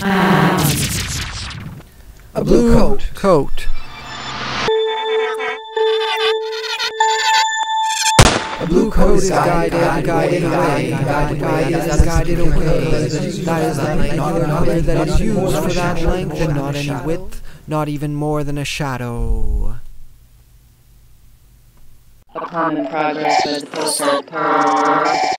A blue coat. A blue coat is guided away. That is the length or number that is used for that length, and not any width, not even more than a shadow. Upon the progress of the postal